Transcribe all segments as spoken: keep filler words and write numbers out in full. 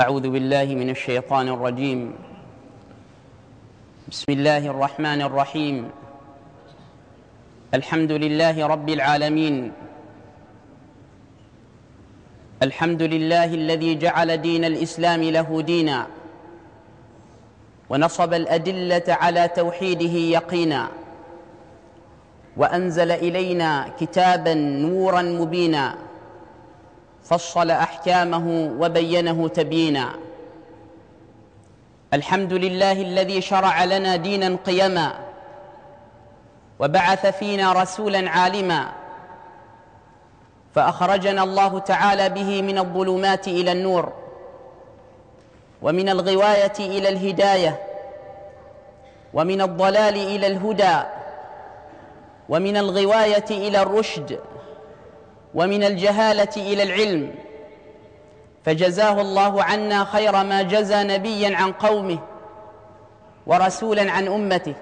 أعوذ بالله من الشيطان الرجيم. بسم الله الرحمن الرحيم. الحمد لله رب العالمين، الحمد لله الذي جعل دين الإسلام له دينا، ونصب الأدلة على توحيده يقينا، وأنزل إلينا كتابا نورا مبينا، فصل أحكامه وبينه تبينا. الحمد لله الذي شرع لنا دينا قيما، وبعث فينا رسولا عالما، فأخرجنا الله تعالى به من الظلمات إلى النور، ومن الغواية إلى الهداية، ومن الضلال إلى الهدى، ومن الغواية إلى الرشد، ومن الجهالة إلى العلم. فجزاه الله عنا خير ما جزى نبيا عن قومه ورسولا عن أمته.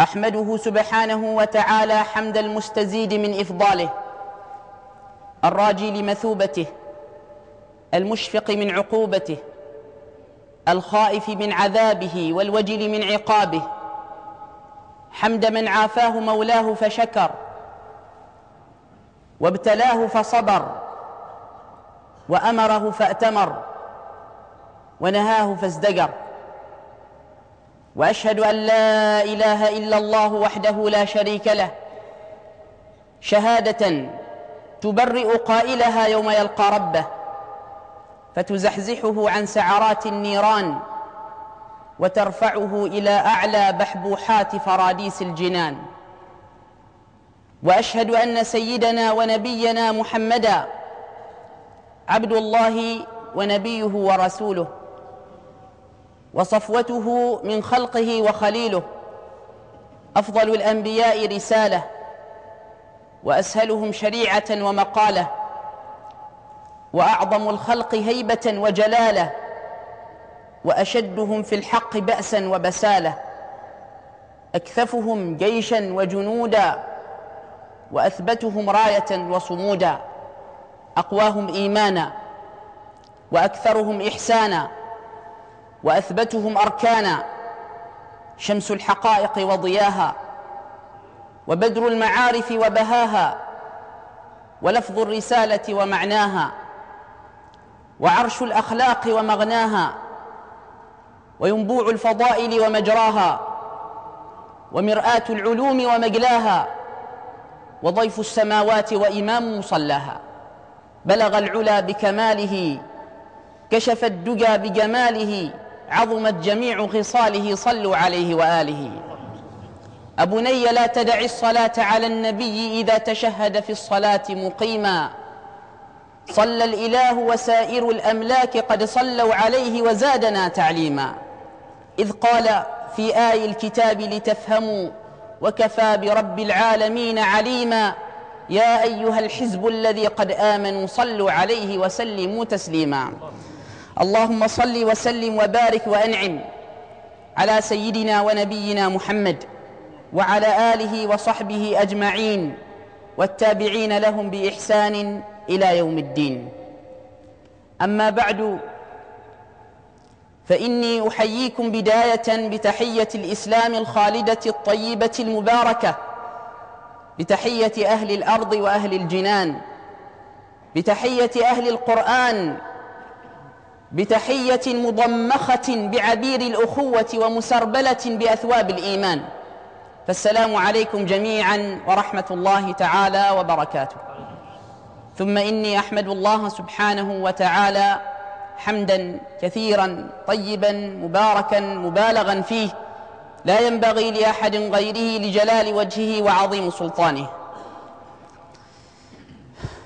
أحمده سبحانه وتعالى حمد المستزيد من إفضاله، الراجي لمثوبته، المشفق من عقوبته، الخائف من عذابه والوجل من عقابه، حمد من عافاه مولاه فشكر، وابتلاه فصبر، وأمره فأتمر، ونهاه فازدجر. وأشهد أن لا إله إلا الله وحده لا شريك له، شهادة تبرئ قائلها يوم يلقى ربه، فتزحزحه عن سعرات النيران، وترفعه إلى أعلى بحبوحات فراديس الجنان. وأشهد أن سيدنا ونبينا محمدا عبد الله ونبيه ورسوله، وصفوته من خلقه وخليله، أفضل الأنبياء رسالة، وأسهلهم شريعة ومقالة، وأعظم الخلق هيبة وجلالة، وأشدهم في الحق بأسا وبسالة، أكثفهم جيشا وجنودا، وأثبتهم راية وصمودا، أقواهم إيمانا، وأكثرهم إحسانا، وأثبتهم أركانا، شمس الحقائق وضياها، وبدر المعارف وبهاها، ولفظ الرسالة ومعناها، وعرش الأخلاق ومغناها، وينبوع الفضائل ومجراها، ومرآة العلوم ومجلاها، وضيف السماوات وإمام مصلاها. بلغ العلا بكماله، كشف الدجى بجماله، عظمت جميع خصاله، صلوا عليه وآله. أبني لا تدع الصلاة على النبي إذا تشهد في الصلاة مقيما، صلى الإله وسائر الأملاك قد صلوا عليه وزادنا تعليما. إذ قال في آي الكتاب لتفهموا، وكفى برب العالمين عليما، يا أيها الحزب الذي قد آمنوا صلوا عليه وسلموا تسليما. اللهم صل وسلم وبارك وأنعم على سيدنا ونبينا محمد، وعلى آله وصحبه أجمعين، والتابعين لهم بإحسان إلى يوم الدين. أما بعد، فإني أحييكم بداية بتحية الإسلام الخالدة الطيبة المباركة، بتحية أهل الأرض وأهل الجنان، بتحية أهل القرآن، بتحية مضمخة بعبير الأخوة ومسربلة بأثواب الإيمان. فالسلام عليكم جميعا ورحمة الله تعالى وبركاته. ثم إني أحمد الله سبحانه وتعالى حمدا كثيرا طيبا مباركا مبالغا فيه، لا ينبغي لأحد غيره، لجلال وجهه وعظيم سلطانه.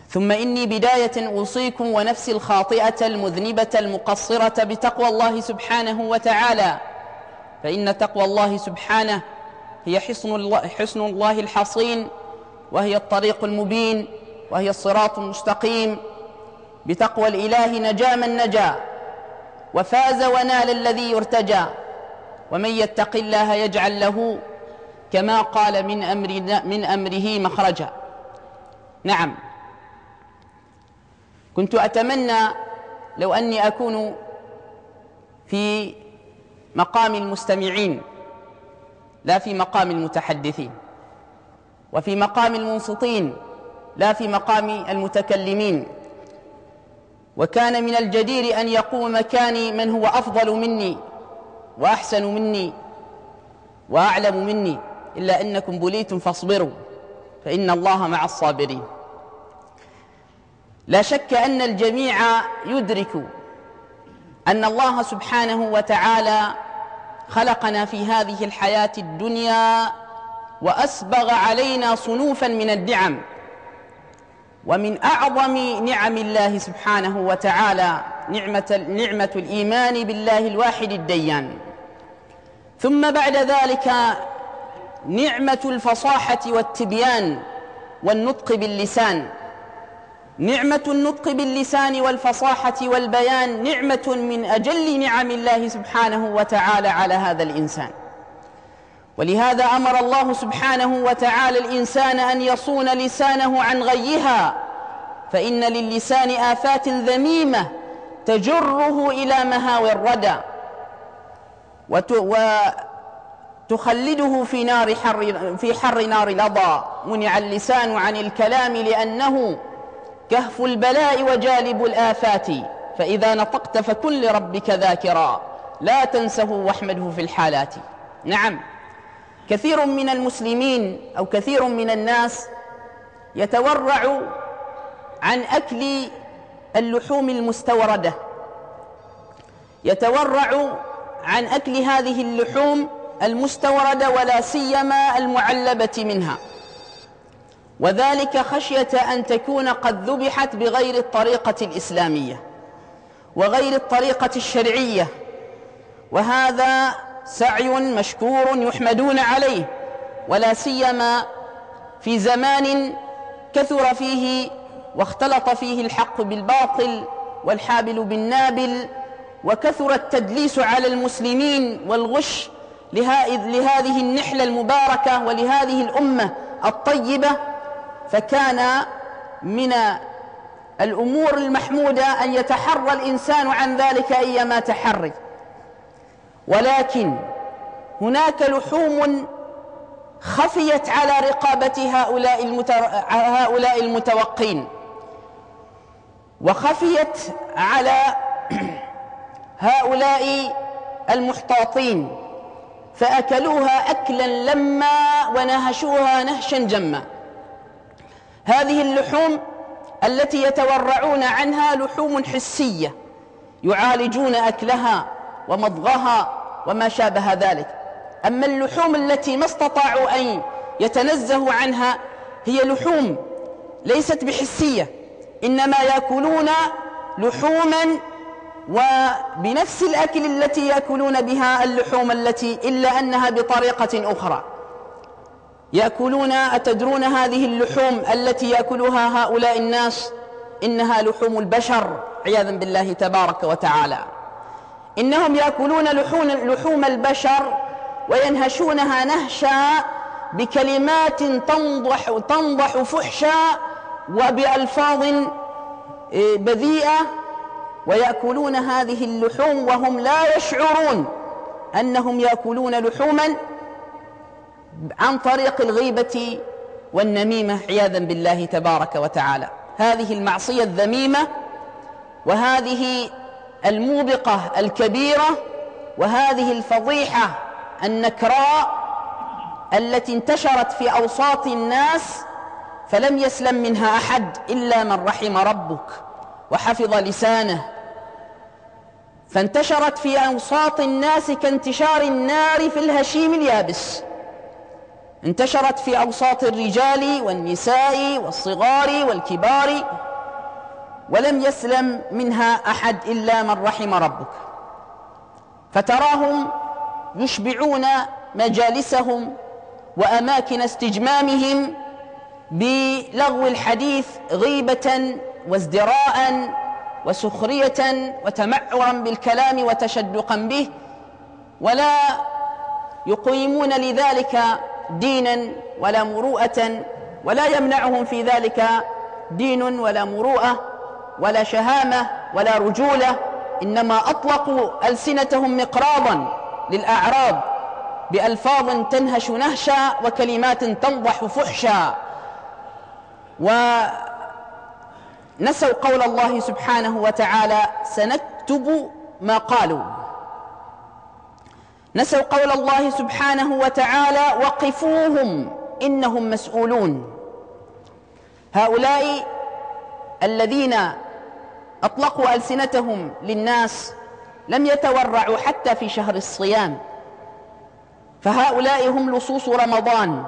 ثم إني بداية أوصيكم ونفسي الخاطئة المذنبة المقصرة بتقوى الله سبحانه وتعالى، فإن تقوى الله سبحانه هي حصن الله, حصن الله الحصين، وهي الطريق المبين، وهي الصراط المستقيم. بتقوى الإله نجا من نجا، وفاز ونال الذي يرتجى، ومن يتق الله يجعل له كما قال من أمرنا من أمره مخرجا. نعم، كنت أتمنى لو أني أكون في مقام المستمعين لا في مقام المتحدثين، وفي مقام المنصتين لا في مقام المتكلمين. وكان من الجدير أن يقوم مكاني من هو أفضل مني وأحسن مني وأعلم مني، إلا أنكم بليتم فاصبروا فإن الله مع الصابرين. لا شك أن الجميع يدرك أن الله سبحانه وتعالى خلقنا في هذه الحياة الدنيا وأسبغ علينا صنوفا من النعم، ومن أعظم نعم الله سبحانه وتعالى نعمة, نعمة الإيمان بالله الواحد الديان، ثم بعد ذلك نعمة الفصاحة والتبيان والنطق باللسان. نعمة النطق باللسان والفصاحة والبيان نعمة من أجل نعم الله سبحانه وتعالى على هذا الإنسان، ولهذا أمر الله سبحانه وتعالى الإنسان أن يصون لسانه عن غيها، فإن للسان آفات ذميمة تجره إلى مهاوي الردى وتخلده في نار حر في حر نار الأضاء. منع اللسان عن الكلام لأنه كهف البلاء وجالب الآفات، فإذا نطقت فكن لربك ذاكرا لا تنسه واحمده في الحالات. نعم، كثير من المسلمين أو كثير من الناس يتورع عن أكل اللحوم المستوردة، يتورع عن أكل هذه اللحوم المستوردة ولا سيما المعلبة منها، وذلك خشية أن تكون قد ذبحت بغير الطريقة الإسلامية وغير الطريقة الشرعية، وهذا سعي مشكور يحمدون عليه، ولا سيما في زمان كثر فيه واختلط فيه الحق بالباطل والحابل بالنابل، وكثر التدليس على المسلمين والغش لهذه النحلة المباركة ولهذه الأمة الطيبة. فكان من الأمور المحمودة أن يتحرى الإنسان عن ذلك أيما تحري، ولكن هناك لحوم خفيت على رقابة هؤلاء هؤلاء المتوقين، وخفيت على هؤلاء المحتاطين، فأكلوها أكلا لما ونهشوها نهشا جما. هذه اللحوم التي يتورعون عنها لحوم حسية يعالجون أكلها ومضغها وما شابه ذلك، أما اللحوم التي ما استطاعوا أن يتنزهوا عنها هي لحوم ليست بحسية، إنما يأكلون لحوما وبنفس الأكل التي يأكلون بها اللحوم التي إلا أنها بطريقة أخرى يأكلون. أتدرون هذه اللحوم التي يأكلها هؤلاء الناس إنها لحوم البشر عياذا بالله تبارك وتعالى. إنهم يأكلون لحوم البشر وينهشونها نهشا بكلمات تنضح, تنضح فحشا وبألفاظ بذيئة، ويأكلون هذه اللحوم وهم لا يشعرون أنهم يأكلون لحوما عن طريق الغيبة والنميمة عياذا بالله تبارك وتعالى. هذه المعصية الذميمة وهذه الموبقة الكبيرة وهذه الفضيحة النكراء التي انتشرت في أوساط الناس فلم يسلم منها أحد إلا من رحم ربك وحفظ لسانه، فانتشرت في أوساط الناس كانتشار النار في الهشيم اليابس، انتشرت في أوساط الرجال والنساء والصغار والكبار ولم يسلم منها أحد إلا من رحم ربك. فتراهم يشبعون مجالسهم وأماكن استجمامهم بلغو الحديث غيبة وازدراء وسخرية وتمعرا بالكلام وتشدقا به، ولا يقيمون لذلك دينا ولا مروءة، ولا يمنعهم في ذلك دين ولا مروءة ولا شهامة ولا رجولة، إنما أطلقوا ألسنتهم مقراضا للأعراض بألفاظ تنهش نهشا وكلمات تنضح فحشا، ونسوا قول الله سبحانه وتعالى سنكتب ما قالوا. نسوا قول الله سبحانه وتعالى وقفوهم إنهم مسؤولون. هؤلاء الذين أطلقوا ألسنتهم للناس لم يتورعوا حتى في شهر الصيام، فهؤلاء هم لصوص رمضان،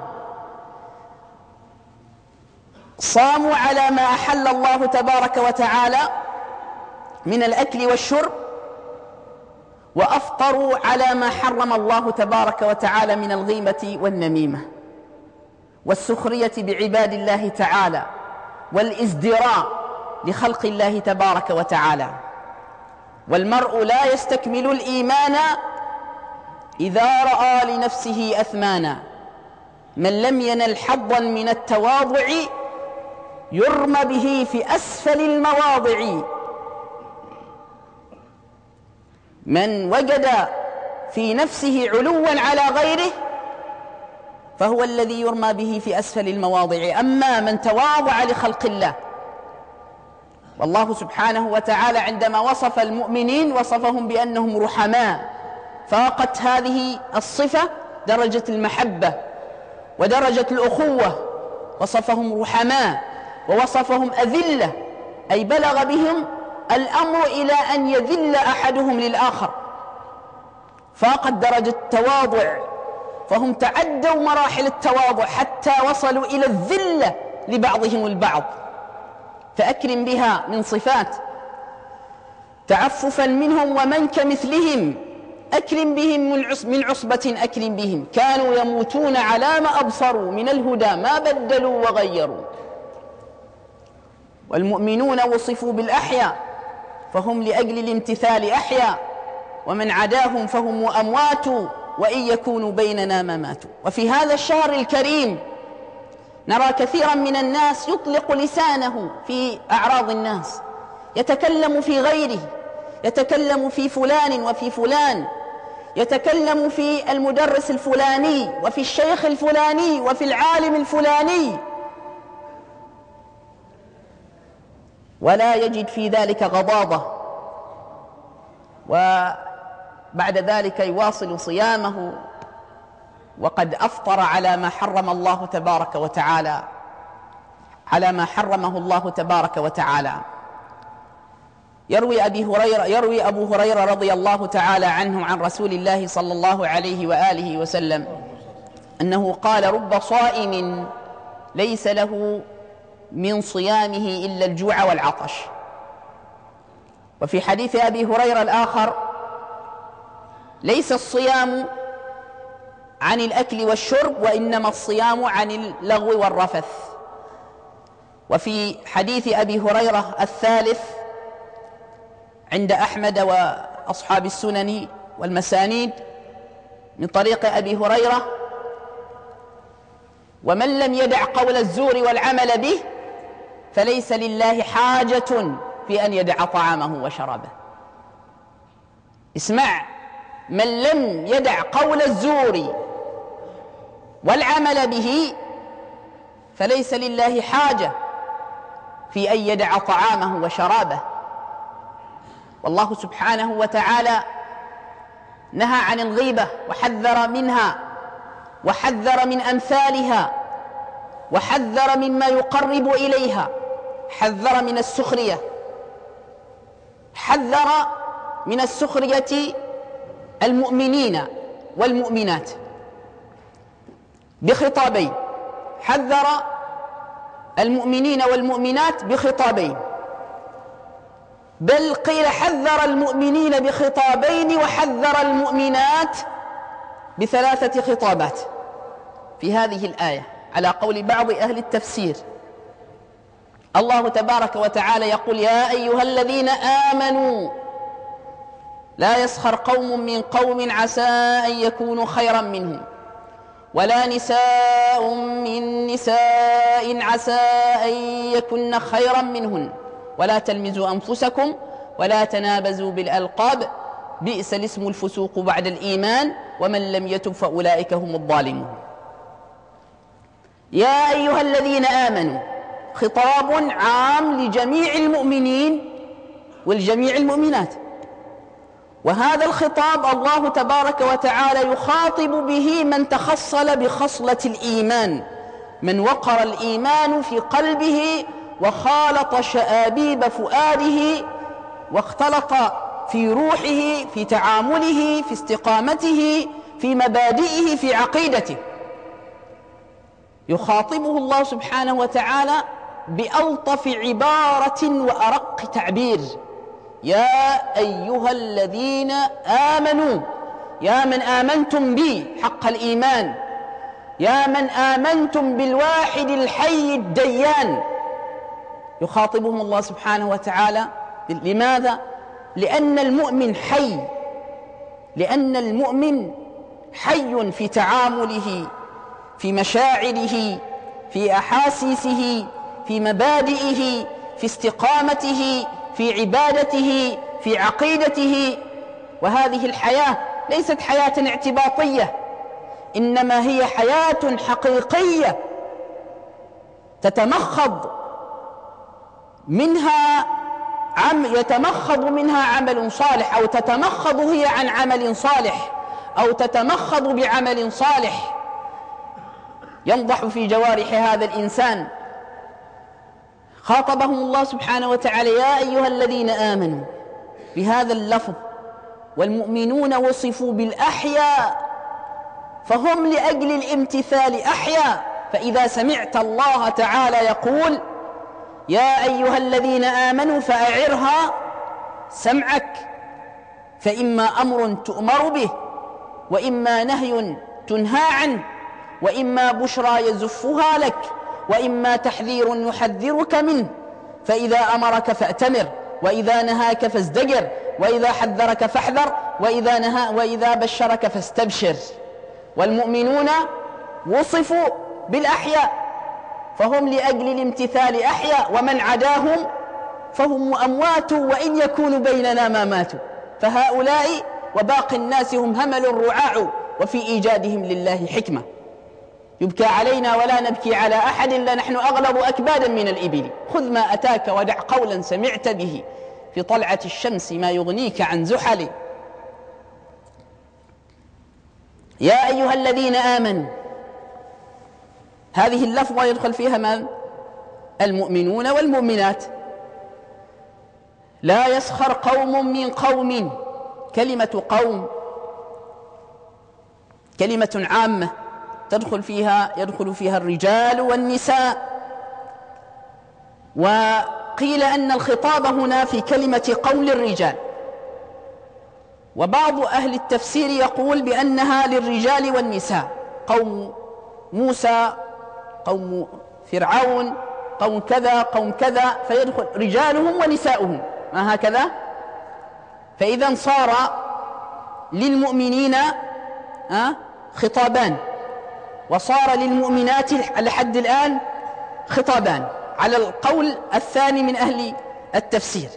صاموا على ما أحل الله تبارك وتعالى من الأكل والشرب، وأفطروا على ما حرم الله تبارك وتعالى من الغيبة والنميمة والسخرية بعباد الله تعالى والازدراء لخلق الله تبارك وتعالى. والمرء لا يستكمل الإيمان إذا رأى لنفسه أثمانا، من لم ينل حظا من التواضع يرمى به في أسفل المواضع. من وجد في نفسه علوا على غيره فهو الذي يرمى به في أسفل المواضع. أما من تواضع لخلق الله، والله سبحانه وتعالى عندما وصف المؤمنين وصفهم بأنهم رحماء، فاقت هذه الصفة درجة المحبة ودرجة الأخوة، وصفهم رحماء ووصفهم أذلة، أي بلغ بهم الأمر إلى أن يذل أحدهم للآخر، فاقت درجة التواضع، فهم تعدوا مراحل التواضع حتى وصلوا إلى الذلة لبعضهم البعض. فأكرم بها من صفات، تعففا منهم ومن كمثلهم أكرم بهم من عصبة أكرم بهم، كانوا يموتون على ما أبصروا من الهدى ما بدلوا وغيروا. والمؤمنون وصفوا بالأحياء، فهم لأجل الامتثال أحياء، ومن عداهم فهم أموات وإن يكونوا بيننا ما ماتوا. وفي هذا الشهر الكريم نرى كثيرا من الناس يطلق لسانه في أعراض الناس، يتكلم في غيره، يتكلم في فلان وفي فلان، يتكلم في المدرس الفلاني وفي الشيخ الفلاني وفي العالم الفلاني، ولا يجد في ذلك غضاضة، وبعد ذلك يواصل صيامه وقد أفطر على ما حرم الله تبارك وتعالى، على ما حرمه الله تبارك وتعالى. يروي أبي هريرة يروي أبو هريرة رضي الله تعالى عنه عن رسول الله صلى الله عليه وآله وسلم أنه قال رب صائم ليس له من صيامه إلا الجوع والعطش. وفي حديث أبي هريرة الآخر ليس الصيام عن الأكل والشرب، وإنما الصيام عن اللغو والرفث. وفي حديث أبي هريرة الثالث عند أحمد وأصحاب السنن والمسانيد من طريق أبي هريرة ومن لم يدع قول الزور والعمل به فليس لله حاجة في أن يدع طعامه وشرابه. اسمع، من لم يدع قول الزور والعمل به فليس لله حاجة في أن يدع طعامه وشرابه. والله سبحانه وتعالى نهى عن الغيبة وحذر منها وحذر من أمثالها وحذر مما يقرب إليها، حذر من السخرية، حذر من السخرية المؤمنين والمؤمنات بخطابين، حذر المؤمنين والمؤمنات بخطابين، بل قيل حذر المؤمنين بخطابين وحذر المؤمنات بثلاثة خطابات في هذه الآية، على قول بعض أهل التفسير. الله تبارك وتعالى يقول يا أيها الذين آمنوا لا يسخر قوم من قوم عسى أن يكونوا خيرا منهم ولا نساء من نساء عسى أن يكن خيرا منهن ولا تلمزوا أنفسكم ولا تنابزوا بالألقاب، بئس الاسم الفسوق بعد الإيمان، ومن لم يتب فأولئك هم الظالمون. يا أيها الذين آمنوا، خطاب عام لجميع المؤمنين والجميع المؤمنات، وهذا الخطاب الله تبارك وتعالى يخاطب به من تخصل بخصلة الإيمان، من وقر الإيمان في قلبه وخالط شآبيب فؤاده واختلط في روحه، في تعامله، في استقامته، في مبادئه، في عقيدته. يخاطبه الله سبحانه وتعالى بألطف عبارة وأرق تعبير: يا أيها الذين آمنوا، يا من آمنتم بي حق الإيمان، يا من آمنتم بالواحد الحي الديان. يخاطبهم الله سبحانه وتعالى لماذا؟ لأن المؤمن حي، لأن المؤمن حي في تعامله، في مشاعره، في أحاسيسه، في مبادئه، في استقامته، في عبادته، في عقيدته. وهذه الحياة ليست حياة اعتباطية، إنما هي حياة حقيقية تتمخض منها عم يتمخض منها عمل صالح، أو تتمخض هي عن عمل صالح، أو تتمخض بعمل صالح ينضح في جوارح هذا الإنسان. خاطبهم الله سبحانه وتعالى يا أيها الذين آمنوا بهذا اللفظ، والمؤمنون وصفوا بالأحياء فهم لأجل الامتثال أحياء. فإذا سمعت الله تعالى يقول يا أيها الذين آمنوا فأعرها سمعك، فإما أمر تؤمر به، وإما نهي تنهى عنه، وإما بشرى يزفها لك، وإما تحذير يحذرك منه. فإذا أمرك فأتمر، وإذا نهاك فازدجر، وإذا حذرك فاحذر، وإذا, نها وإذا بشرك فاستبشر. والمؤمنون وصفوا بالأحياء فهم لأجل الامتثال أحياء، ومن عداهم فهم أموات وإن يكون بيننا ما ماتوا. فهؤلاء وباقي الناس هم همل رعاع، وفي إيجادهم لله حكمة. يبكى علينا ولا نبكي على أحد، لنحن أغلب أكبادا من الإبل. خذ ما أتاك ودع قولا سمعت به، في طلعة الشمس ما يغنيك عن زحل. يا أيها الذين آمنوا، هذه اللفظة يدخل فيها من المؤمنون والمؤمنات. لا يسخر قوم من قوم، كلمة قوم كلمة عامة تدخل فيها يدخل فيها الرجال والنساء. وقيل أن الخطاب هنا في كلمة قول الرجال، وبعض أهل التفسير يقول بأنها للرجال والنساء. قوم موسى، قوم فرعون، قوم كذا قوم كذا، فيدخل رجالهم ونساؤهم، ما هكذا؟ فإذا صار للمؤمنين خطابان، وصار للمؤمنات لحد الآن خطابان على القول الثاني من أهل التفسير.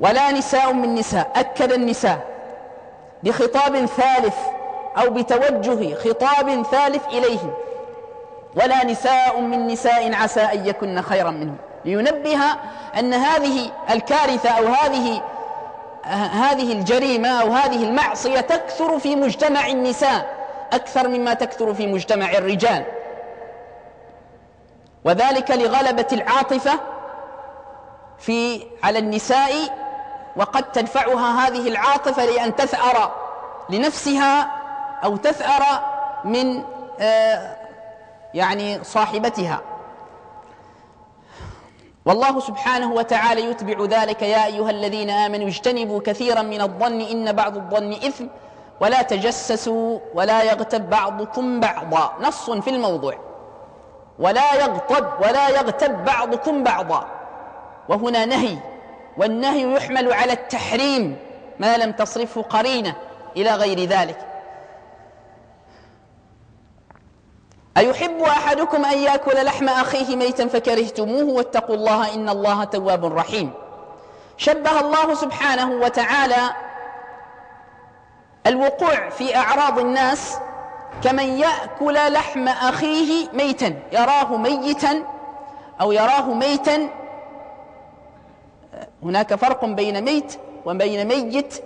ولا نساء من نساء، أكد النساء بخطاب ثالث أو بتوجه خطاب ثالث إليهم: ولا نساء من نساء عسى أن يكن خيرا منهم، لينبه أن هذه الكارثة أو هذه هذه الجريمة أو هذه المعصية تكثر في مجتمع النساء أكثر مما تكثر في مجتمع الرجال، وذلك لغلبة العاطفة في على النساء. وقد تدفعها هذه العاطفة لأن تثأر لنفسها أو تثأر من آه يعني صاحبتها. والله سبحانه وتعالى يتبع ذلك: يا أيها الذين آمنوا اجتنبوا كثيرا من الظن إن بعض الظن إثم ولا تجسسوا ولا يغتب بعضكم بعضا. نص في الموضوع: ولا يغتب ولا يغتب بعضكم بعضا، وهنا نهي، والنهي يحمل على التحريم ما لم تصرفه قرينة إلى غير ذلك. أيحب أحدكم أن يأكل لحم أخيه ميتا فكرهتموه واتقوا الله إن الله تواب رحيم. شبه الله سبحانه وتعالى الوقوع في أعراض الناس كمن يأكل لحم أخيه ميتا، يراه ميتا أو يراه ميتا، هناك فرق بين ميت وبين ميت.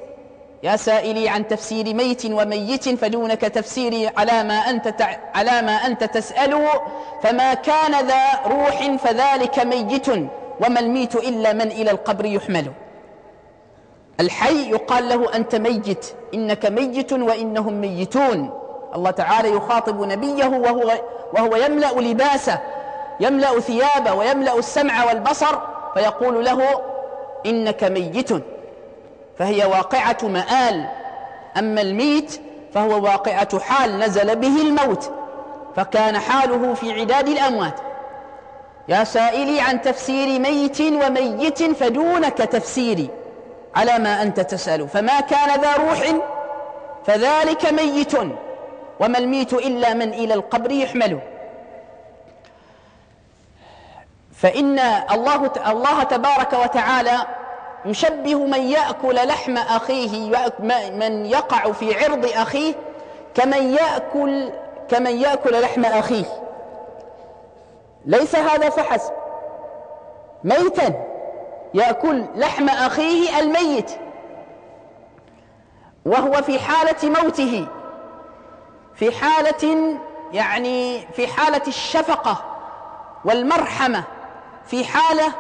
يا سائلي عن تفسير ميت وميت فدونك تفسيري على ما أنت تع... على ما أنت تسأله. فما كان ذا روح فذلك ميت، وما الميت إلا من إلى القبر يحمل. الحي يقال له أنت ميت، إنك ميت وإنهم ميتون. الله تعالى يخاطب نبيه وهو, وهو يملأ لباسه، يملأ ثيابه، ويملأ السمع والبصر، فيقول له إنك ميت، فهي واقعة مآل. أما الميت فهو واقعة حال نزل به الموت، فكان حاله في عداد الأموات. يا سائلي عن تفسير ميت وميت فدونك تفسيري على ما أنت تسأل. فما كان ذا روح فذلك ميت، وما الميت إلا من إلى القبر يحمل. فإن الله, الله تبارك وتعالى يشبه من يأكل لحم أخيه، من يقع في عرض أخيه كمن يأكل, كمن يأكل لحم أخيه. ليس هذا فحسب، ميتا يأكل لحم أخيه الميت وهو في حالة موته، في حالة يعني في حالة الشفقة والمرحمة، في حالة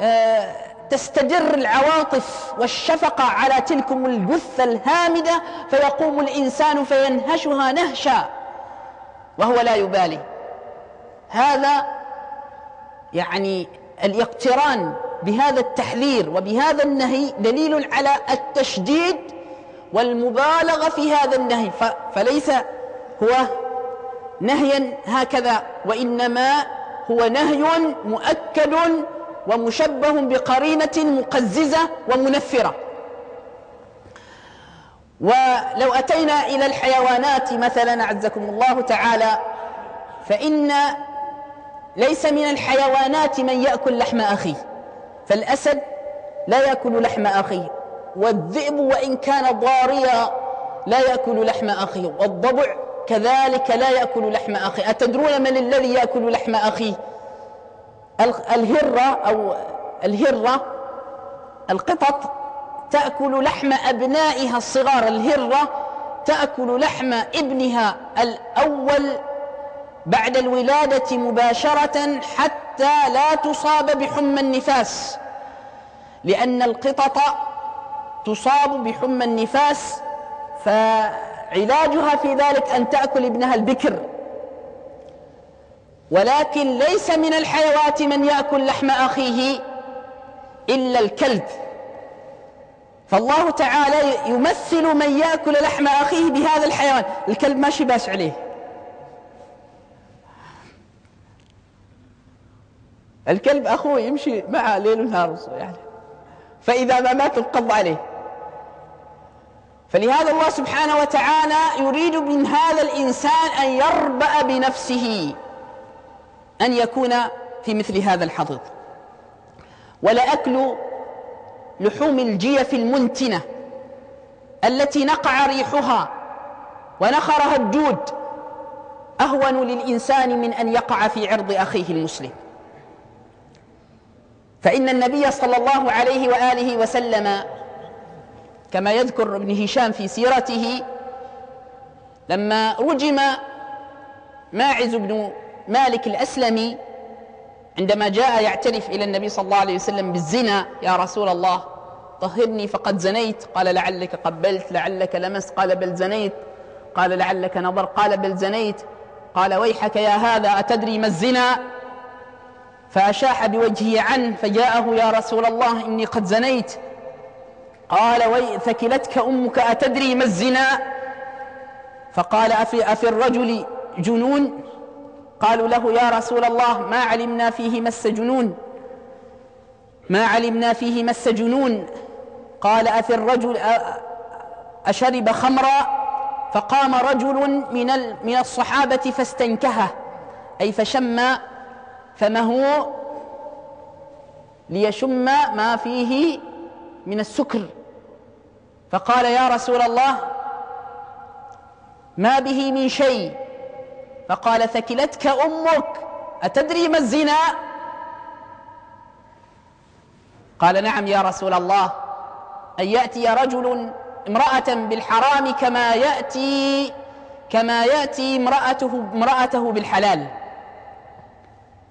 آه تستدر العواطف والشفقة على تلكم الجثة الهامدة، فيقوم الإنسان فينهشها نهشا وهو لا يبالي. هذا يعني الاقتران بهذا التحذير وبهذا النهي دليل على التشديد والمبالغة في هذا النهي، فليس هو نهيا هكذا، وإنما هو نهي مؤكد ومشبه بقرينة مقززة ومنفرة. ولو أتينا إلى الحيوانات مثلا أعزكم الله تعالى، فإن ليس من الحيوانات من يأكل لحم أخيه، فالأسد لا يأكل لحم أخيه، والذئب وإن كان ضاريا لا يأكل لحم أخيه، والضبع كذلك لا يأكل لحم أخيه. أتدرون من الذي يأكل لحم أخيه؟ الهرة أو الهرة القطط تأكل لحم أبنائها الصغار، الهرة تأكل لحم ابنها الأول بعد الولادة مباشرة حتى لا تصاب بحمى النفاس، لأن القطط تصاب بحمى النفاس، فعلاجها في ذلك أن تأكل ابنها البكر. ولكن ليس من الحيوات من يأكل لحم أخيه إلا الكلب، فالله تعالى يمثل من يأكل لحم أخيه بهذا الحيوان. الكلب ماشي باس عليه، الكلب أخوه يمشي معه ليل ونهار يعني، فإذا ما مات القض عليه. فلهذا الله سبحانه وتعالى يريد من هذا الإنسان أن يربأ بنفسه، أن يكون في مثل هذا الحضيض. ولأكل لحوم الجيف المنتنة التي نقع ريحها ونخرها الدود أهون للإنسان من أن يقع في عرض أخيه المسلم. فإن النبي صلى الله عليه وآله وسلم كما يذكر ابن هشام في سيرته، لما رجم ماعز بن مالك الأسلمي عندما جاء يعترف إلى النبي صلى الله عليه وسلم بالزنا، يا رسول الله طهرني فقد زنيت، قال لعلك قبلت، لعلك لمست، قال بل زنيت، قال لعلك نظر، قال بل زنيت، قال ويحك يا هذا أتدري ما الزنا؟ فأشاح بوجهه عنه، فجاءه يا رسول الله إني قد زنيت، قال وي ثكلتك أمك أتدري ما الزنا؟ فقال أفي, أفي الرجل جنون؟ قالوا له يا رسول الله ما علمنا فيه مس جنون، ما علمنا فيه مس جنون. قال أفي الرجل أشرب خمرا؟ فقام رجل من الصحابة فاستنكهه، أي فشم فمه ليشم ما فيه من السكر، فقال يا رسول الله ما به من شيء، فقال ثكلتك أمك أتدري ما الزنا؟ قال نعم يا رسول الله، أن يأتي رجل امرأة بالحرام كما يأتي كما يأتي امرأته امرأته بالحلال.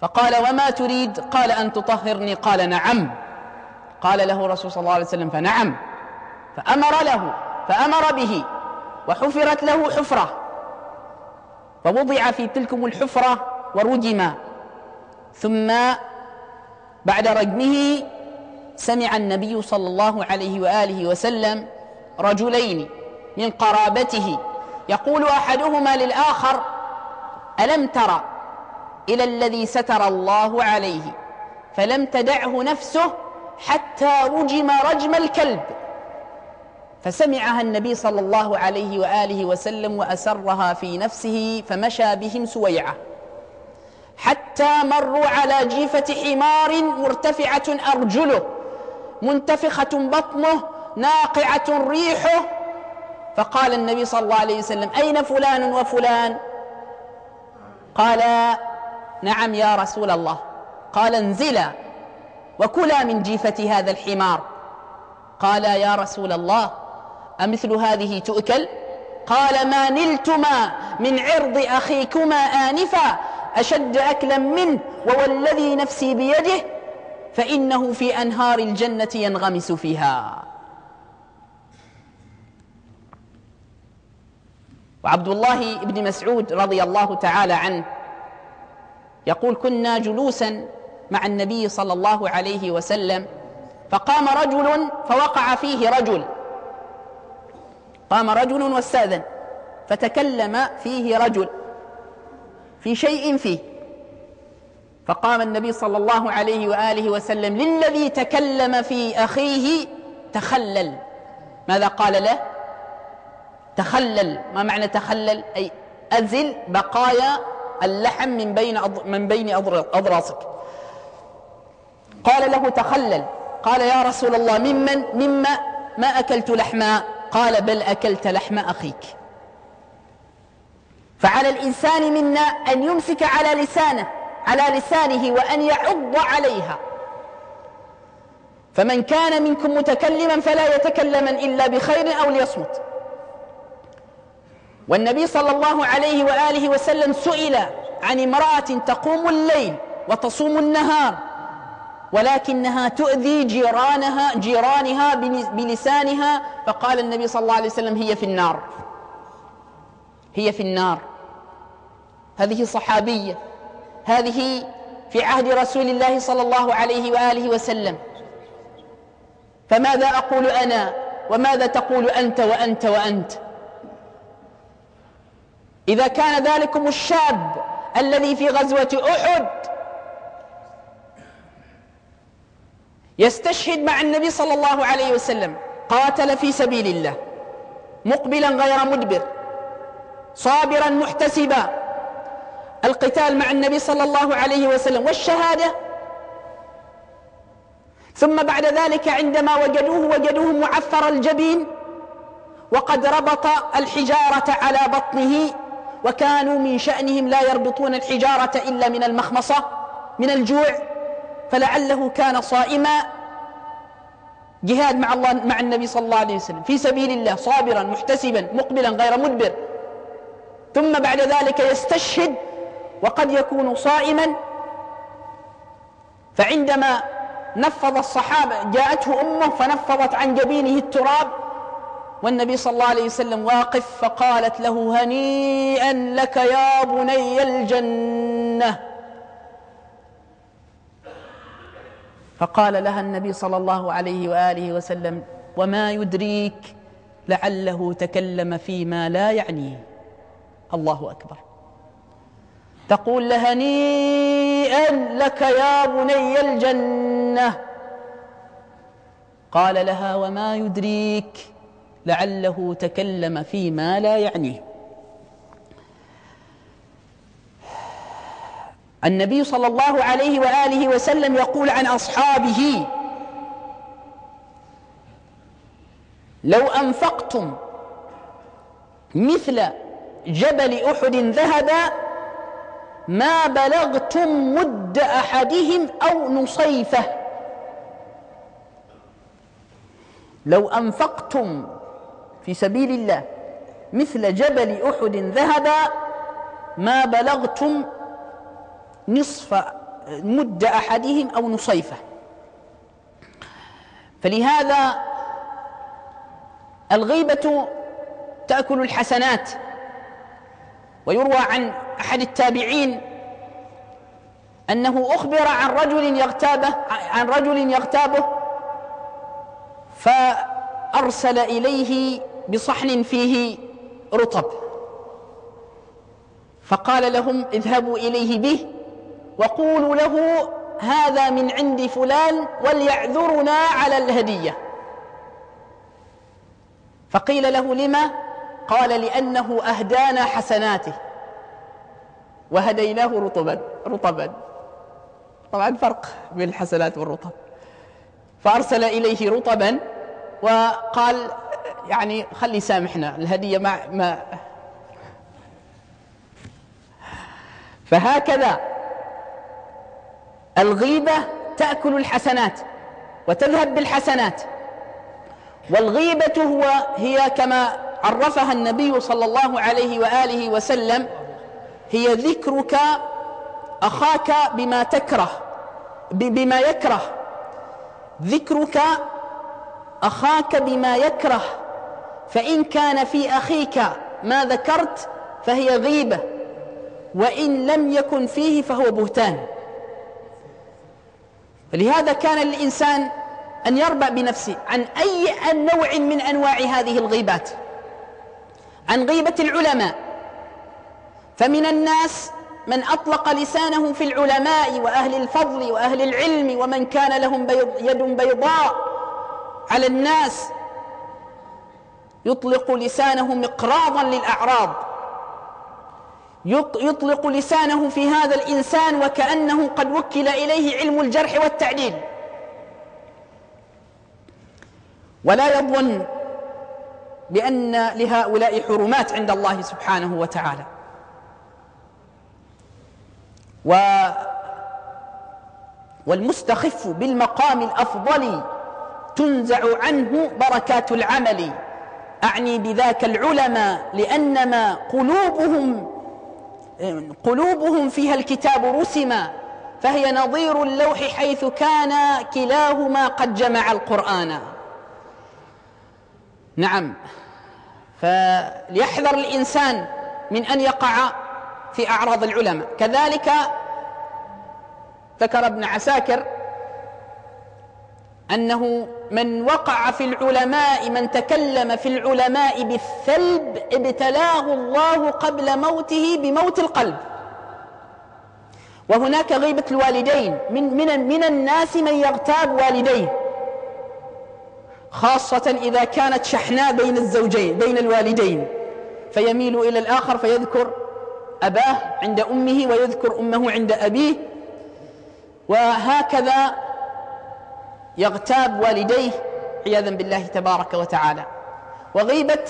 فقال وما تريد؟ قال أن تطهرني. قال نعم. قال له رسول صلى الله عليه وسلم فنعم، فأمر له فأمر به، وحفرت له حفرة، فوضع في تلكم الحفرة ورجم، ثم بعد رجمه سمع النبي صلى الله عليه وآله وسلم رجلين من قرابته يقول أحدهما للآخر ألم تر إلى الذي ستر الله عليه فلم تدعه نفسه حتى رجم رجم الكلب. فسمعها النبي صلى الله عليه وآله وسلم وأسرها في نفسه، فمشى بهم سويعة حتى مروا على جيفة حمار مرتفعة أرجله منتفخة بطنه ناقعة ريحه، فقال النبي صلى الله عليه وسلم أين فلان وفلان؟ قال نعم يا رسول الله. قال انزلا وكلا من جيفة هذا الحمار. قال يا رسول الله أمثل هذه تؤكل؟ قال ما نلتما من عرض أخيكما آنفا أشد أكلا منه، ووالذي نفسي بيده فإنه في أنهار الجنة ينغمس فيها. وعبد الله بن مسعود رضي الله تعالى عنه يقول كنا جلوسا مع النبي صلى الله عليه وسلم، فقام رجل فوقع فيه رجل، قام رجل واستأذن فتكلم فيه رجل في شيء فيه، فقام النبي صلى الله عليه وآله وسلم للذي تكلم في أخيه تخلل. ماذا قال له؟ تخلل. ما معنى تخلل؟ أي أزل بقايا اللحم من بين من بين أضراسك. قال له تخلل. قال يا رسول الله ممن مما ما أكلت لحما؟ قال بل أكلت لحم أخيك. فعلى الإنسان منا أن يمسك على لسانه على لسانه وأن يعض عليها. فمن كان منكم متكلما فلا يتكلم إلا بخير أو ليصمت. والنبي صلى الله عليه وآله وسلم سئل عن امرأة تقوم الليل وتصوم النهار ولكنها تؤذي جيرانها جيرانها بلسانها، فقال النبي صلى الله عليه وسلم هي في النار هي في النار. هذه صحابية، هذه في عهد رسول الله صلى الله عليه وآله وسلم. فماذا أقول أنا وماذا تقول أنت وأنت وأنت؟ إذا كان ذلكم الشاب الذي في غزوة أحد يستشهد مع النبي صلى الله عليه وسلم، قاتل في سبيل الله مقبلا غير مدبر صابرا محتسبا، القتال مع النبي صلى الله عليه وسلم والشهادة، ثم بعد ذلك عندما وجدوه وجدوه معفر الجبين وقد ربط الحجارة على بطنه، وكانوا من شأنهم لا يربطون الحجارة إلا من المخمصة من الجوع، فلعله كان صائما. جهاد مع الله مع النبي صلى الله عليه وسلم في سبيل الله صابرا محتسبا مقبلا غير مدبر، ثم بعد ذلك يستشهد وقد يكون صائما. فعندما نفض الصحابة جاءته أمه فنفضت عن جبينه التراب والنبي صلى الله عليه وسلم واقف، فقالت له هنيئا لك يا بني الجنة. فقال لها النبي صلى الله عليه وآله وسلم وما يدريك لعله تكلم فيما لا يعنيه. الله أكبر. تقول له هنيئا لك يا بني الجنة. قال لها وما يدريك لعله تكلم فيما لا يعنيه. النبي صلى الله عليه وآله وسلم يقول عن أصحابه: لو أنفقتم مثل جبل أحد ذهبا ما بلغتم مد أحدهم أو نصيفه. لو أنفقتم في سبيل الله مثل جبل أحد ذهبا ما بلغتم نصف مد أحدهم أو نصيفه. فلهذا الغيبة تأكل الحسنات. ويروى عن أحد التابعين أنه أخبر عن رجل يغتابه عن رجل يغتابه فأرسل إليه بصحن فيه رطب، فقال لهم: اذهبوا إليه به وقولوا له هذا من عند فلان وليعذرنا على الهدية. فقيل له: لما؟ قال: لأنه أهدانا حسناته وهديناه رطبا رطبا طبعا فرق بين الحسنات والرطب. فأرسل إليه رطبا وقال: يعني خلي سامحنا الهدية ما ما فهكذا الغيبة تأكل الحسنات وتذهب بالحسنات. والغيبة هو هي كما عرفها النبي صلى الله عليه وآله وسلم هي ذكرك أخاك بما تكره بما يكره ذكرك أخاك بما يكره. فإن كان في أخيك ما ذكرت فهي غيبة، وإن لم يكن فيه فهو بهتان. فلهذا كان للإنسان أن يربأ بنفسه عن أي نوع من أنواع هذه الغيبات، عن غيبة العلماء. فمن الناس من أطلق لسانه في العلماء وأهل الفضل وأهل العلم ومن كان لهم يد بيضاء على الناس، يطلق لسانه مقراضا للأعراض، يطلق لسانه في هذا الإنسان وكأنه قد وكل إليه علم الجرح والتعديل، ولا يظن بأن لهؤلاء حرمات عند الله سبحانه وتعالى. و والمستخف بالمقام الأفضل تنزع عنه بركات العمل، أعني بذاك العلماء، لأنما قلوبهم قلوبهم فيها الكتاب رسما، فهي نظير اللوح حيث كان كلاهما قد جمع القرآن. نعم، فليحذر الإنسان من أن يقع في أعراض العلماء. كذلك ذكر ابن عساكر أنه من وقع في العلماء، من تكلم في العلماء بالثلب ابتلاه الله قبل موته بموت القلب. وهناك غيبة الوالدين، من, من, من الناس من يغتاب والديه، خاصة إذا كانت شحناء بين الزوجين بين الوالدين، فيميل إلى الآخر فيذكر أباه عند أمه ويذكر أمه عند أبيه، وهكذا يغتاب والديه عياذا بالله تبارك وتعالى. وغيبة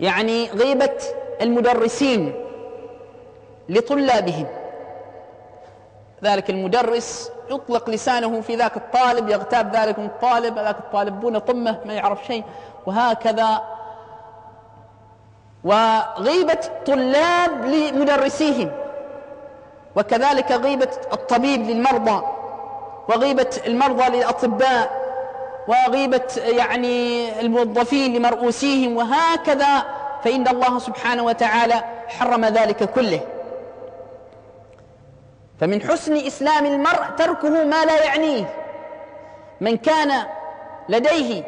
يعني غيبة المدرسين لطلابهم، ذلك المدرس يطلق لسانه في ذاك الطالب، يغتاب ذلك الطالب، ذاك الطالب بونه طمه ما يعرف شيء، وهكذا. وغيبة الطلاب لمدرسيهم، وكذلك غيبة الطبيب للمرضى، وغيبة المرضى للأطباء، وغيبة يعني الموظفين لمرؤوسيهم، وهكذا. فإن الله سبحانه وتعالى حرم ذلك كله. فمن حسن إسلام المرء تركه ما لا يعنيه. من كان لديه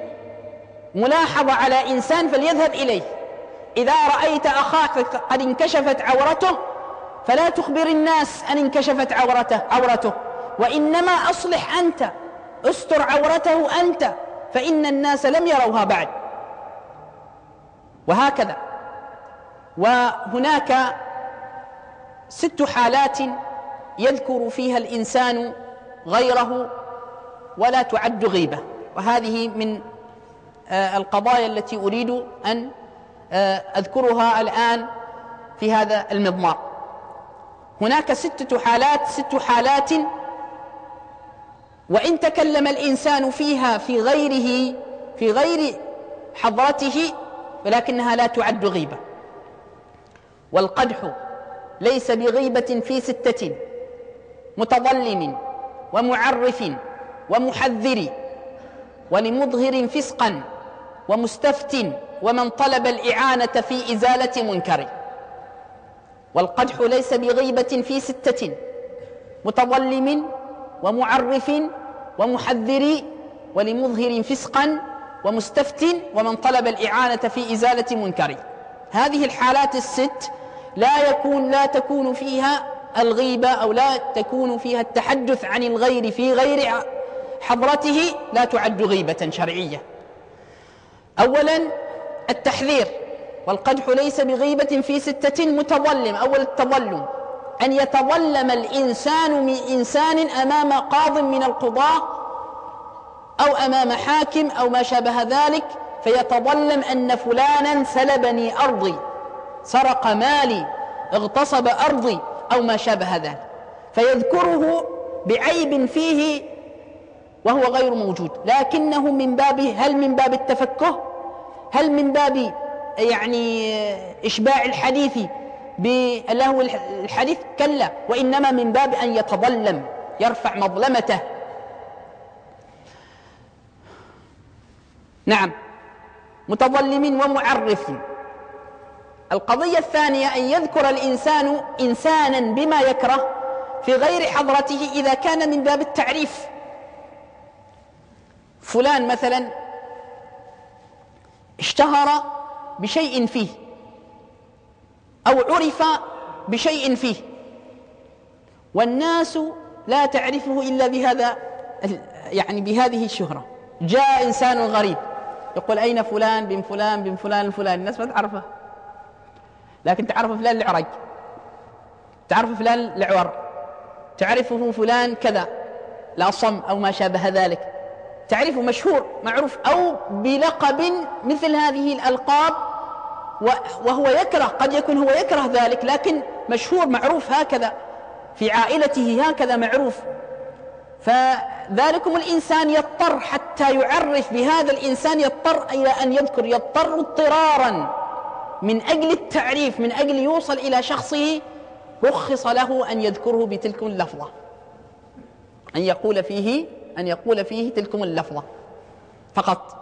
ملاحظة على إنسان فليذهب إليه. إذا رأيت أخاك قد انكشفت عورته فلا تخبر الناس أن انكشفت عورته عورته وإنما أصلح أنت، استر عورته أنت، فإن الناس لم يروها بعد. وهكذا. وهناك ست حالات يذكر فيها الإنسان غيره ولا تعد غيبة، وهذه من القضايا التي أريد أن أذكرها الآن في هذا المضمار. هناك ستة حالات ست حالات وإن تكلم الإنسان فيها في غيره في غير حضرته ولكنها لا تعد غيبة. والقدح ليس بغيبة في ستة: متظلم ومعرف ومحذر ولمظهر فسقا ومستفت ومن طلب الإعانة في إزالة منكر. والقدح ليس بغيبة في ستة: متظلم ومعرف ومحذر ولمظهر فسقا ومستفت ومن طلب الإعانة في إزالة منكر. هذه الحالات الست لا يكون لا تكون فيها الغيبة أو لا تكون فيها التحدث عن الغير في غير حضرته، لا تعد غيبة شرعية. أولا التحذير، والقدح ليس بغيبة في ستة: متظلم، أول التظلم أن يتظلم الإنسان من إنسان أمام قاض من القضاة أو أمام حاكم أو ما شابه ذلك، فيتظلم أن فلانا سلبني أرضي، سرق مالي، اغتصب أرضي أو ما شابه ذلك، فيذكره بعيب فيه وهو غير موجود، لكنه من باب هل من باب التفكه، هل من باب يعني إشباع الحديث بلهو الحديث؟ كلا، وإنما من باب أن يتظلم، يرفع مظلمته. نعم، متظلم ومعرف. القضية الثانية أن يذكر الإنسان إنسانا بما يكره في غير حضرته إذا كان من باب التعريف. فلان مثلا اشتهر بشيء فيه أو عرف بشيء فيه والناس لا تعرفه إلا بهذا يعني بهذه الشهرة. جاء إنسان غريب يقول أين فلان بن فلان بن فلان الفلان، الناس ما تعرفه، لكن تعرف فلان العرق، تعرف فلان العور، تعرفه فلان كذا لأصم أو ما شابه ذلك، تعرفه مشهور معروف أو بلقب مثل هذه الألقاب، وهو يكره، قد يكون هو يكره ذلك لكن مشهور معروف هكذا في عائلته، هكذا معروف. فذلكم الإنسان يضطر حتى يعرف بهذا الإنسان، يضطر إلى أن يذكر، يضطر اضطراراً من أجل التعريف، من أجل يوصل إلى شخصه، رخص له أن يذكره بتلك اللفظة، أن يقول فيه أن يقول فيه تلك اللفظة فقط.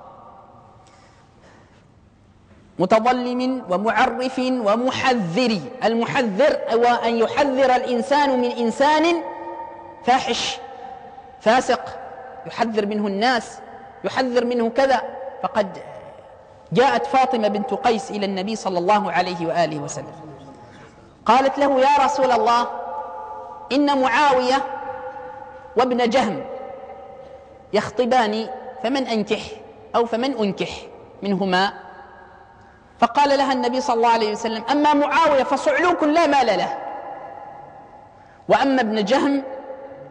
متظلم ومعرف ومحذر، المحذر هو أن يحذر الإنسان من إنسان فاحش فاسق، يحذر منه الناس، يحذر منه كذا. فقد جاءت فاطمة بنت قيس إلى النبي صلى الله عليه وآله وسلم قالت له يا رسول الله إن معاوية وابن جهم يخطبان، فمن أنكح أو فمن أنكح منهما؟ فقال لها النبي صلى الله عليه وسلم أما معاوية فصعلوك لا مال له، وأما ابن جهم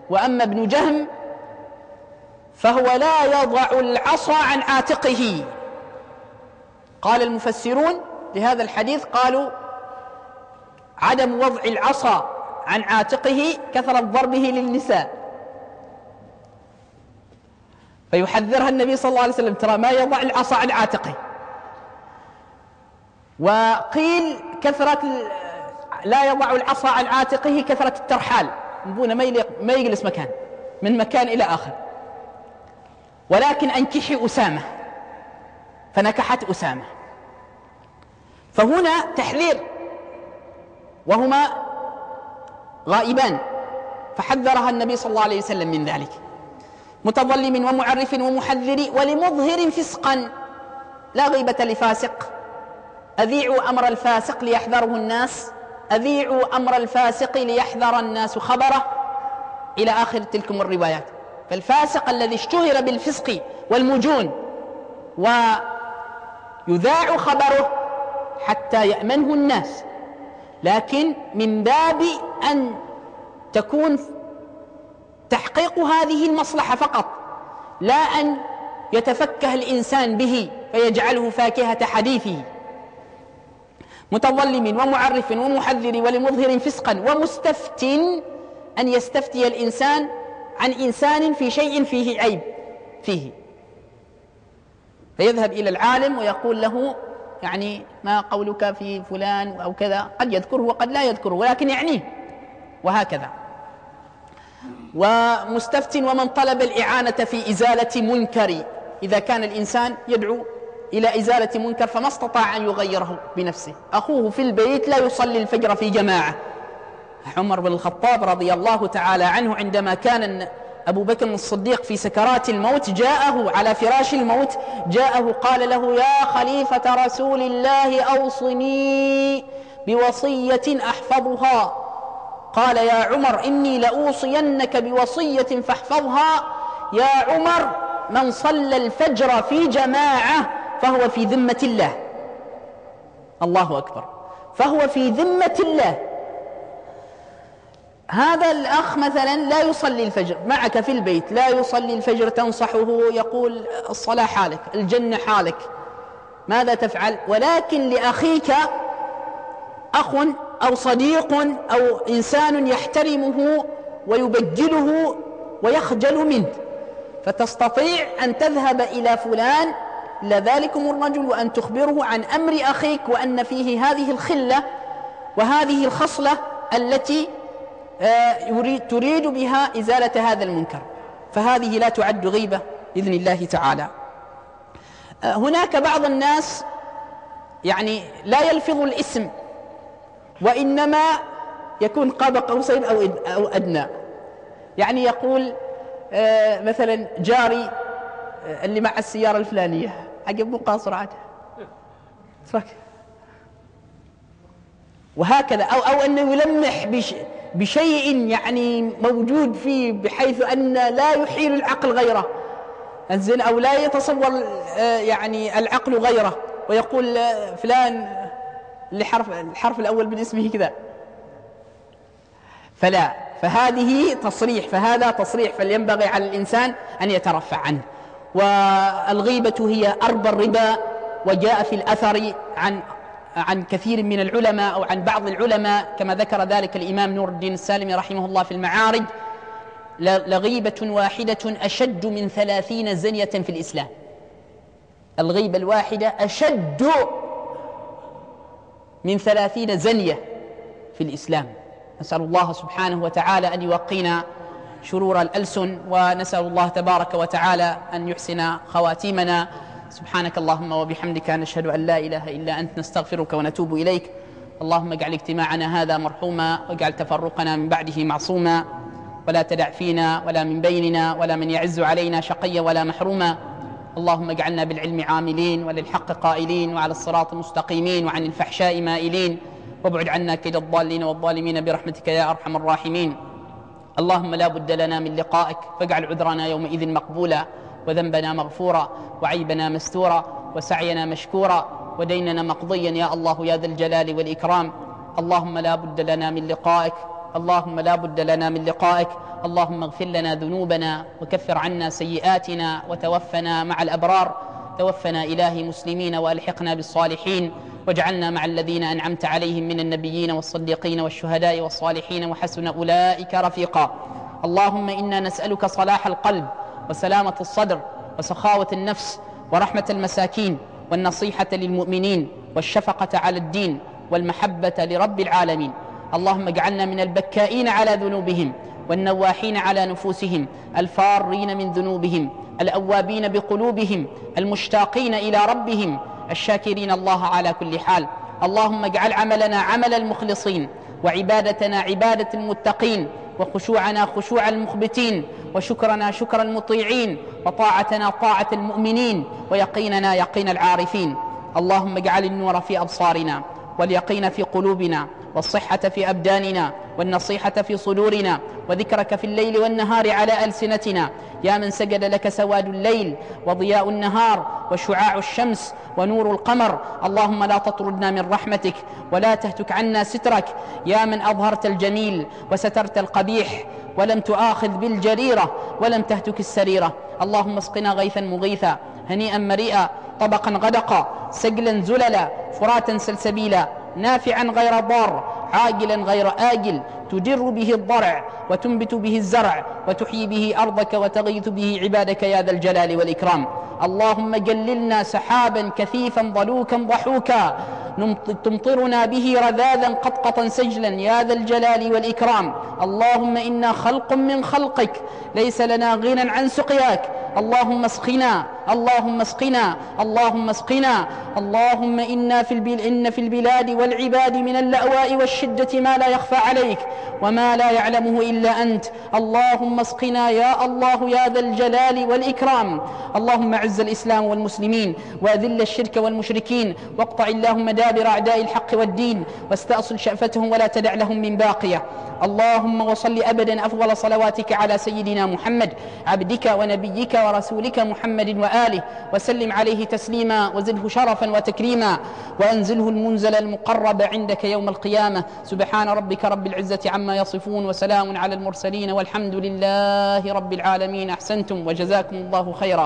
وأما ابن جهم فهو لا يضع العصا عن عاتقه. قال المفسرون لهذا الحديث قالوا عدم وضع العصا عن عاتقه كثرة ضربه للنساء، فيحذرها النبي صلى الله عليه وسلم ترى ما يضع العصا عن عاتقه. وقيل كثرة لا يضع العصا عن عاتقه كثرة الترحال، يبون ما يجلس مكان من مكان إلى آخر. ولكن أنكحي أسامة، فنكحت أسامة. فهنا تحذير وهما غائبان، فحذرها النبي صلى الله عليه وسلم من ذلك. متظلم ومعرف ومحذر ولمظهر فسقا، لا غيبة لفاسق. أذيعوا أمر الفاسق ليحذره الناس، أذيعوا أمر الفاسق ليحذر الناس خبره، إلى آخر تلكم الروايات. فالفاسق الذي اشتهر بالفسق والمجون ويذاع خبره حتى يأمنه الناس، لكن من باب أن تكون تحقيق هذه المصلحة فقط، لا أن يتفكه الإنسان به فيجعله فاكهة حديثه، متظلم ومعرف ومحذر ولمظهر فسقا ومستفت، أن يستفتي الإنسان عن إنسان في شيء فيه عيب فيه، فيذهب إلى العالم ويقول له يعني ما قولك في فلان أو كذا، قد يذكره وقد لا يذكره ولكن يعنيه، وهكذا. ومستفت ومن طلب الإعانة في إزالة منكر، إذا كان الإنسان يدعو إلى إزالة منكر فما استطاع أن يغيره بنفسه، أخوه في البيت لا يصلي الفجر في جماعة، عمر بن الخطاب رضي الله تعالى عنه عندما كان أبو بكر الصديق في سكرات الموت جاءه على فراش الموت، جاءه قال له: يا خليفة رسول الله أوصني بوصية أحفظها. قال: يا عمر إني لأوصينك بوصية فاحفظها، يا عمر من صلى الفجر في جماعة فهو في ذمة الله. الله أكبر، فهو في ذمة الله. هذا الأخ مثلا لا يصلي الفجر، معك في البيت لا يصلي الفجر، تنصحه، يقول الصلاة حالك، الجنة حالك، ماذا تفعل؟ ولكن لأخيك أخ أو صديق أو إنسان يحترمه ويبجله ويخجل منه، فتستطيع أن تذهب إلى فلان لذلكم الرجل وأن تخبره عن أمر أخيك وأن فيه هذه الخلة وهذه الخصلة التي يريد تريد بها إزالة هذا المنكر، فهذه لا تعد غيبة بإذن الله تعالى. هناك بعض الناس يعني لا يلفظ الاسم وإنما يكون قاب قوسين أو أدنى، يعني يقول مثلا جاري اللي مع السيارة الفلانية عقب مقا سرعته اترك، وهكذا، أو أو أنه يلمح بشيء بشيء يعني موجود فيه بحيث أن لا يحيل العقل غيره، أنزين، أو لا يتصور يعني العقل غيره، ويقول فلان اللي حرف الحرف الأول من اسمه كذا، فلا، فهذه تصريح، فهذا تصريح، فلينبغي على الإنسان أن يترفع عنه. والغيبة هي أربى الربا، وجاء في الأثر عن عن كثير من العلماء أو عن بعض العلماء كما ذكر ذلك الإمام نور الدين السالمي رحمه الله في المعارج: لغيبة واحدة أشد من ثلاثين زنية في الإسلام. الغيبة الواحدة أشد من ثلاثين زنية في الإسلام. نسأل الله سبحانه وتعالى أن يوقينا شرور الألسن، ونسأل الله تبارك وتعالى أن يحسن خواتيمنا. سبحانك اللهم وبحمدك، نشهد أن لا إله إلا أنت، نستغفرك ونتوب إليك. اللهم اجعل اجتماعنا هذا مرحوما، واجعل تفرقنا من بعده معصوما، ولا تدع فينا ولا من بيننا ولا من يعز علينا شقيا ولا محروما. اللهم اجعلنا بالعلم عاملين وللحق قائلين وعلى الصراط مستقيمين وعن الفحشاء مائلين، وابعد عنا كيد الضالين والظالمين برحمتك يا أرحم الراحمين. اللهم لا بد لنا من لقائك، فاجعل عذرنا يومئذ مقبولا، وذنبنا مغفورا، وعيبنا مستورا، وسعينا مشكورا، وديننا مقضيا يا الله يا ذا الجلال والإكرام. اللهم لا بد لنا من لقائك، اللهم لا بد لنا من لقائك. اللهم اغفر لنا ذنوبنا وكفر عنا سيئاتنا وتوفنا مع الأبرار، توفنا إلهي مسلمين وألحقنا بالصالحين، واجعلنا مع الذين أنعمت عليهم من النبيين والصديقين والشهداء والصالحين، وحسن أولئك رفيقا. اللهم إنا نسألك صلاح القلب وسلامة الصدر وسخاوة النفس ورحمة المساكين والنصيحة للمؤمنين والشفقة على الدين والمحبة لرب العالمين. اللهم اجعلنا من البكائين على ذنوبهم، والنواحين على نفوسهم، الفارين من ذنوبهم، الأوابين بقلوبهم، المشتاقين إلى ربهم، الشاكرين الله على كل حال. اللهم اجعل عملنا عمل المخلصين، وعبادتنا عبادة المتقين، وخشوعنا خشوع المخبتين، وشكرنا شكر المطيعين، وطاعتنا طاعة المؤمنين، ويقيننا يقين العارفين. اللهم اجعل النور في أبصارنا، واليقين في قلوبنا، والصحة في أبداننا، والنصيحة في صدورنا، وذكرك في الليل والنهار على ألسنتنا. يا من سجد لك سواد الليل وضياء النهار وشعاع الشمس ونور القمر، اللهم لا تطردنا من رحمتك ولا تهتك عنا سترك. يا من أظهرت الجميل وسترت القبيح، ولم تؤاخذ بالجريرة ولم تهتك السريرة، اللهم اسقنا غيثا مغيثا، هنيئا مريئا، طبقا غدقا، سجلا زللا، فراتا سلسبيلا، نافعا غير ضار، عاجلا غير آجل، تجر به الضرع وتنبت به الزرع، وتحيي به أرضك وتغيث به عبادك يا ذا الجلال والإكرام. اللهم جللنا سحابا كثيفا ضلوكا ضحوكا تمطرنا به رذاذا قطقطا سجلا يا ذا الجلال والإكرام. اللهم إنا خلق من خلقك، ليس لنا غنى عن سقياك، اللهم اسقنا اللهم اسقنا اللهم اسقنا. اللهم إنا في البل... إن في البلاد والعباد من اللأواء والشدة ما لا يخفى عليك وما لا يعلمه إلا أنت، اللهم اسقنا يا الله يا ذا الجلال والإكرام. اللهم أعز الإسلام والمسلمين، وأذل الشرك والمشركين، واقطع اللهم دابر أعداء الحق والدين، واستأصل شأفتهم ولا تدع لهم من باقية. اللهم وصل أبدا أفضل صلواتك على سيدنا محمد عبدك ونبيك ورسولك محمد وآله، وسلم عليه تسليما وزله شرفا وتكريما، وأنزله المنزل المقرب عندك يوم القيامة. سبحان ربك رب العزة عما يصفون، وسلام على المرسلين، والحمد لله رب العالمين. أحسنتم وجزاكم الله خيرا.